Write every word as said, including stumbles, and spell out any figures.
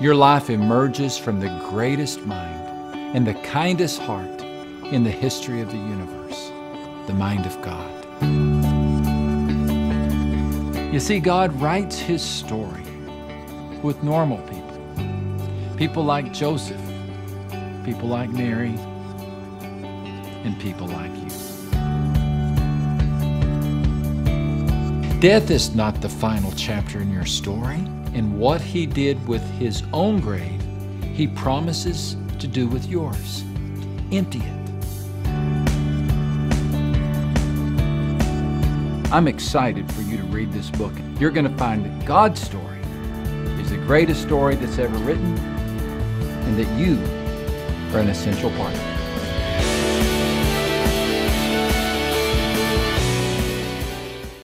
Your life emerges from the greatest mind and the kindest heart in the history of the universe, the mind of God. You see, God writes his story with normal people, people like Joseph, people like Mary, and people like you. Death is not the final chapter in your story, and what he did with his own grave, he promises to do with yours. Empty it. I'm excited for you to read this book. You're going to find that God's story is the greatest story that's ever written, and that you are an essential part of it.